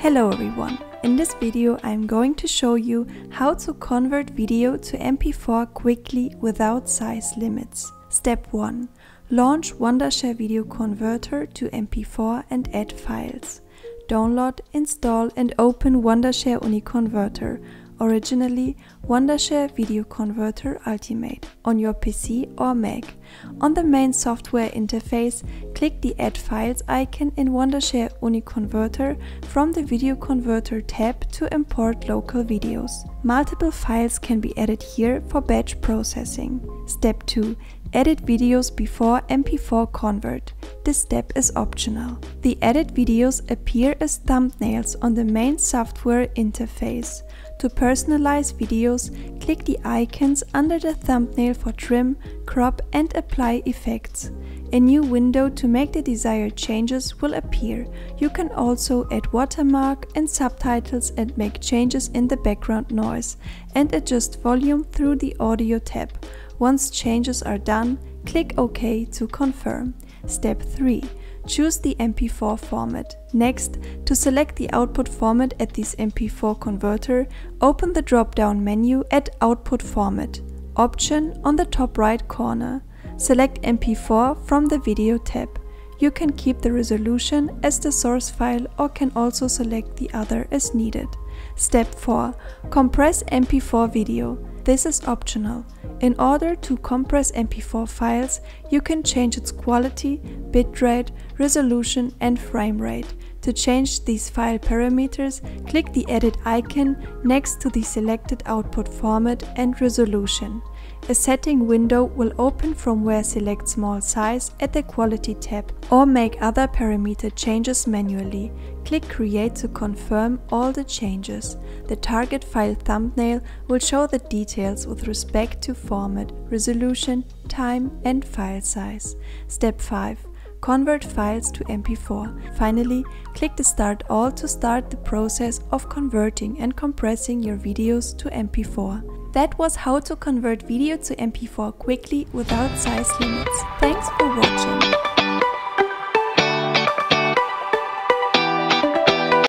Hello everyone! In this video I'm going to show you how to convert video to MP4 quickly without size limits. Step 1. Launch Wondershare Video Converter to MP4 and add files. Download, install and open Wondershare UniConverter, originally Wondershare Video Converter Ultimate, on your PC or Mac. On the main software interface, click the Add Files icon in Wondershare UniConverter from the Video Converter tab to import local videos. Multiple files can be added here for batch processing. Step 2. Edit videos before MP4 convert. This step is optional. The edit videos appear as thumbnails on the main software interface. To personalize videos, click the icons under the thumbnail for trim, crop and apply effects. A new window to make the desired changes will appear. You can also add watermark and subtitles and make changes in the background noise and adjust volume through the audio tab. Once changes are done, click OK to confirm. Step 3. Choose the MP4 format. Next, to select the output format at this MP4 converter, open the drop-down menu at Output Format option on the top right corner. Select MP4 from the Video tab. You can keep the resolution as the source file or can also select the other as needed. Step 4. Compress MP4 video. This is optional. In order to compress MP4 files, you can change its quality, bitrate, resolution and frame rate. To change these file parameters, click the edit icon next to the selected output format and resolution. A setting window will open from where select small size at the quality tab or make other parameter changes manually. Click create to confirm all the changes. The target file thumbnail will show the details with respect to format, resolution, time and file size. Step 5. Convert files to MP4. Finally, click the Start All to start the process of converting and compressing your videos to MP4. That was how to convert video to MP4 quickly without size limits. Thanks for watching.